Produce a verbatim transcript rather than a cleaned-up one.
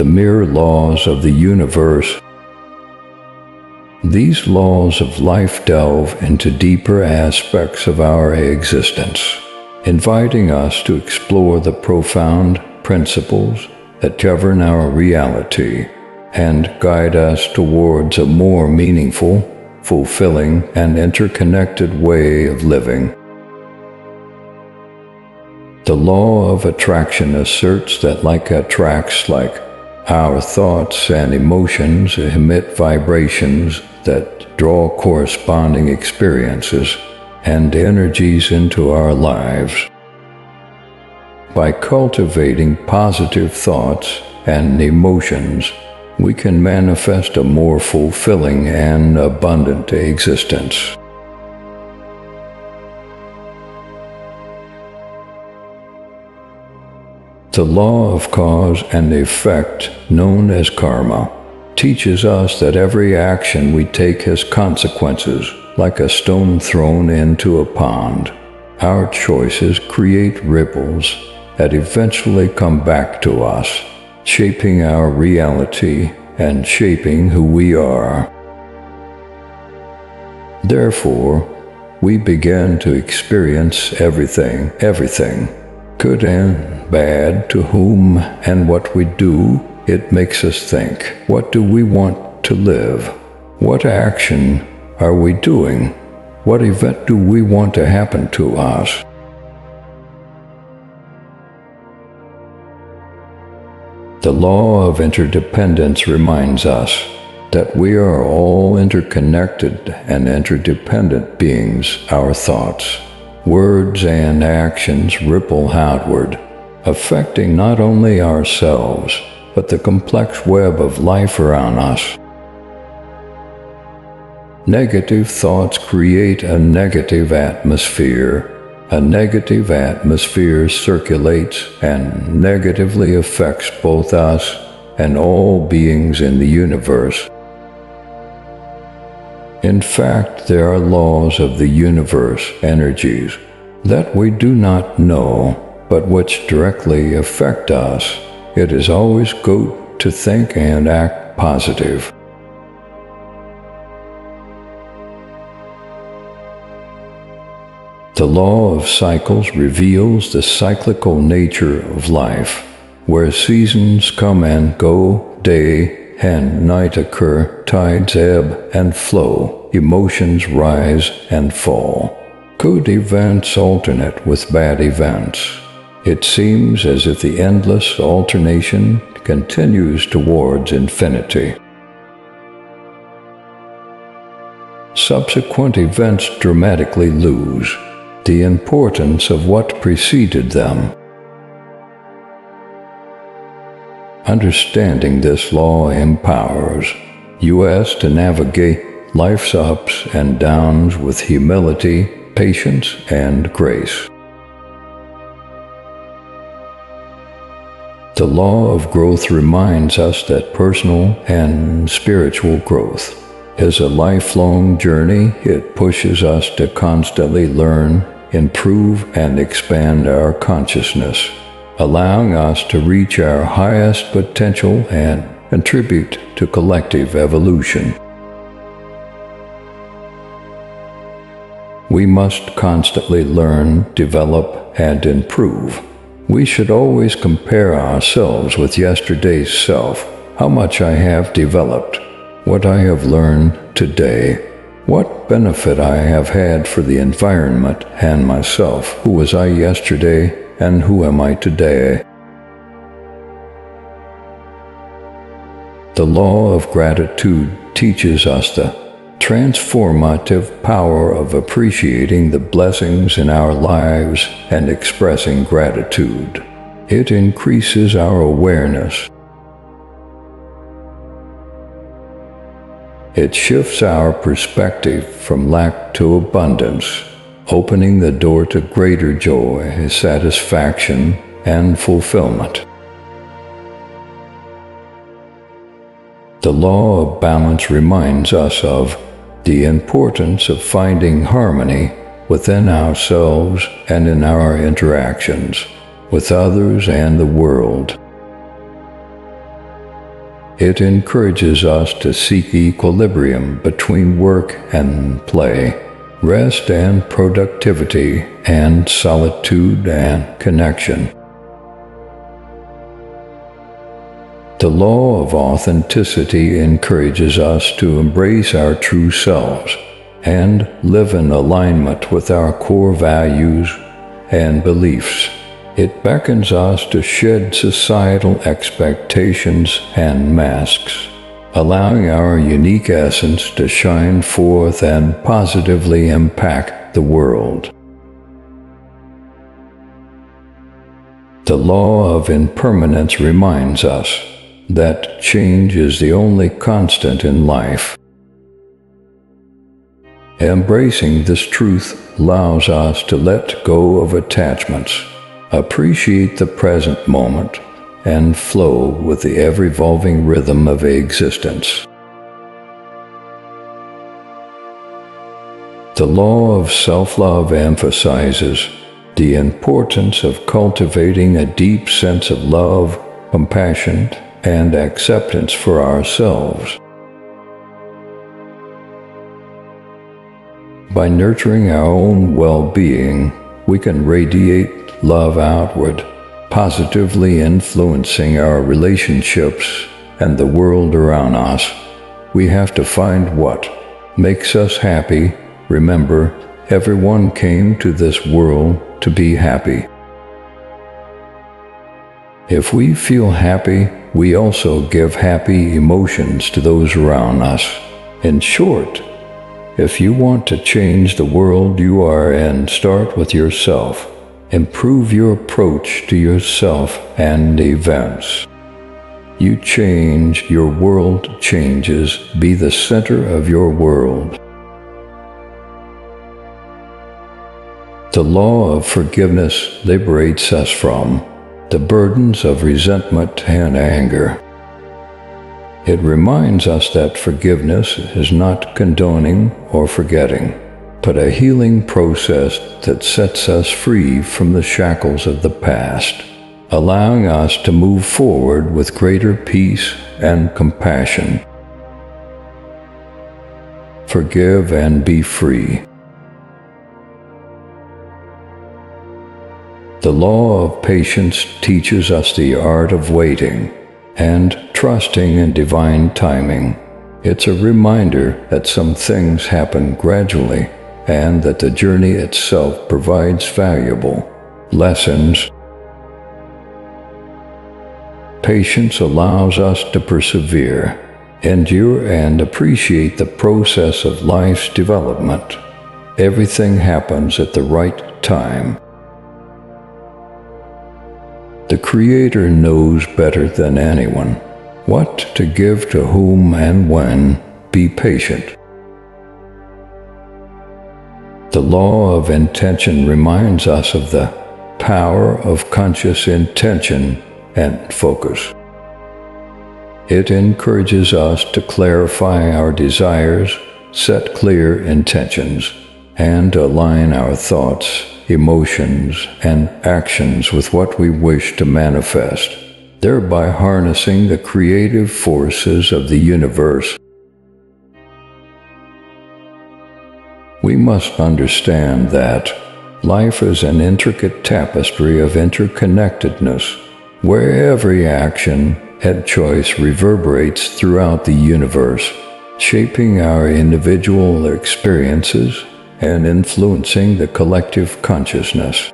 the mere laws of the universe. These laws of life delve into deeper aspects of our existence, inviting us to explore the profound principles that govern our reality and guide us towards a more meaningful, fulfilling, and interconnected way of living. The law of attraction asserts that like attracts like, our thoughts and emotions emit vibrations that draw corresponding experiences and energies into our lives. By cultivating positive thoughts and emotions, we can manifest a more fulfilling and abundant existence. The law of cause and effect, known as karma, teaches us that every action we take has consequences, like a stone thrown into a pond. Our choices create ripples that eventually come back to us, shaping our reality and shaping who we are. Therefore, we begin to experience everything, everything. Good and bad, to whom and what we do, it makes us think. What do we want to live? What action are we doing? What event do we want to happen to us? The law of interdependence reminds us that we are all interconnected and interdependent beings. Our thoughts, words and actions ripple outward, affecting not only ourselves, but the complex web of life around us. Negative thoughts create a negative atmosphere. A negative atmosphere circulates and negatively affects both us and all beings in the universe. In fact, there are laws of the universe, energies, that we do not know, but which directly affect us. It is always good to think and act positive. The law of cycles reveals the cyclical nature of life, where seasons come and go, day and night occur, tides ebb and flow, emotions rise and fall. Good events alternate with bad events. It seems as if the endless alternation continues towards infinity. Subsequent events dramatically lose the importance of what preceded them. Understanding this law empowers us to navigate life's ups and downs with humility, patience, and grace. The law of growth reminds us that personal and spiritual growth is a lifelong journey. It pushes us to constantly learn, improve, and expand our consciousness, allowing us to reach our highest potential and contribute to collective evolution. We must constantly learn, develop, and improve. We should always compare ourselves with yesterday's self. How much I have developed, what I have learned today, what benefit I have had for the environment and myself. Who was I yesterday? And who am I today? The law of gratitude teaches us the transformative power of appreciating the blessings in our lives and expressing gratitude. It increases our awareness. It shifts our perspective from lack to abundance, opening the door to greater joy, satisfaction, and fulfillment. The law of balance reminds us of the importance of finding harmony within ourselves and in our interactions with others and the world. It encourages us to seek equilibrium between work and play, rest and productivity, and solitude and connection. The law of authenticity encourages us to embrace our true selves and live in alignment with our core values and beliefs. It beckons us to shed societal expectations and masks, allowing our unique essence to shine forth and positively impact the world. The law of impermanence reminds us that change is the only constant in life. Embracing this truth allows us to let go of attachments, appreciate the present moment, and flow with the ever-evolving rhythm of existence. The law of self-love emphasizes the importance of cultivating a deep sense of love, compassion, and acceptance for ourselves. By nurturing our own well-being, we can radiate love outward, positively influencing our relationships and the world around us. We have to find what makes us happy. Remember, everyone came to this world to be happy. If we feel happy, we also give happy emotions to those around us. In short, if you want to change the world you are in, start with yourself. Improve your approach to yourself and events. You change, your world changes. Be the center of your world. The law of forgiveness liberates us from the burdens of resentment and anger. It reminds us that forgiveness is not condoning or forgetting, but a healing process that sets us free from the shackles of the past, allowing us to move forward with greater peace and compassion. Forgive and be free. The law of patience teaches us the art of waiting and trusting in divine timing. It's a reminder that some things happen gradually and that the journey itself provides valuable lessons. Patience allows us to persevere, endure, and appreciate the process of life's development. Everything happens at the right time. The Creator knows better than anyone what to give to whom and when. Be patient. The law of intention reminds us of the power of conscious intention and focus. It encourages us to clarify our desires, set clear intentions, and align our thoughts, emotions, and actions with what we wish to manifest, thereby harnessing the creative forces of the universe. We must understand that life is an intricate tapestry of interconnectedness, where every action and choice reverberates throughout the universe, shaping our individual experiences and influencing the collective consciousness.